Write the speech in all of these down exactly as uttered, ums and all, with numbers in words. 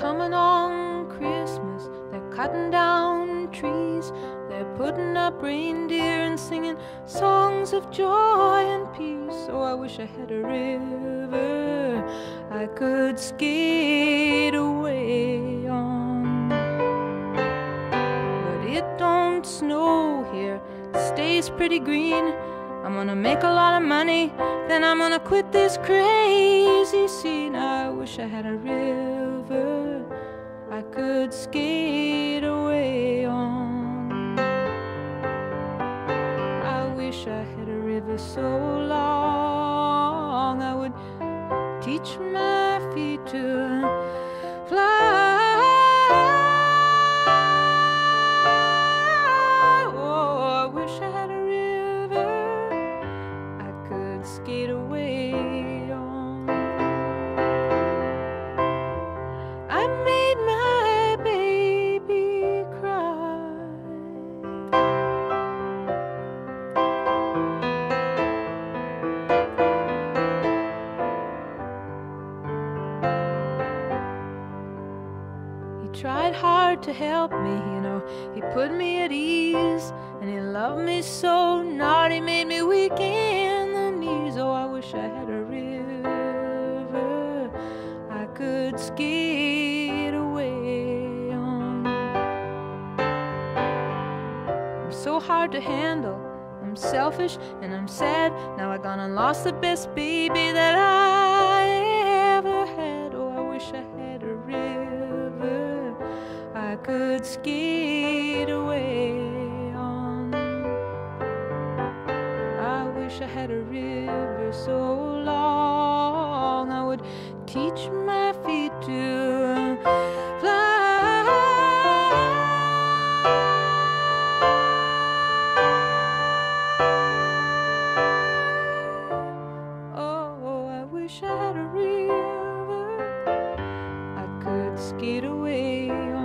coming on Christmas. They're cutting down trees, they're putting up reindeer and singing songs of joy and peace. Oh, I wish I had a river I could skate away on. But it don't snow here, it stays pretty green. I'm gonna make a lot of money, then I'm gonna quit this crazy scene. I wish I had a river I could skate away on. I wish I had a river so long I would teach my feet to fly. Skate away on. I made my baby cry. He tried hard to help me, you know. He put me at ease, and he loved me so naughty, made me weak in. Oh, I wish I had a river I could skate away on. I'm so hard to handle, I'm selfish and I'm sad. Now I gone and lost the best baby that I ever had. Oh, I wish I had a river I could skate away. I wish I had a river so long I would teach my feet to fly. Oh, I wish I had a river I could skate away on.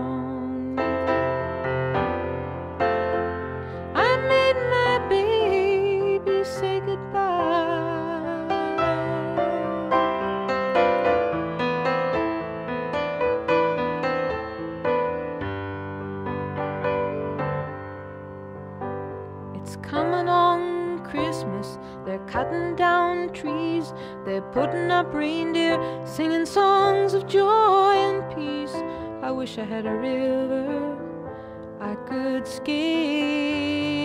I made my bed, say goodbye. It's coming on Christmas, they're cutting down trees, they're putting up reindeer, singing songs of joy and peace. I wish I had a river I could skate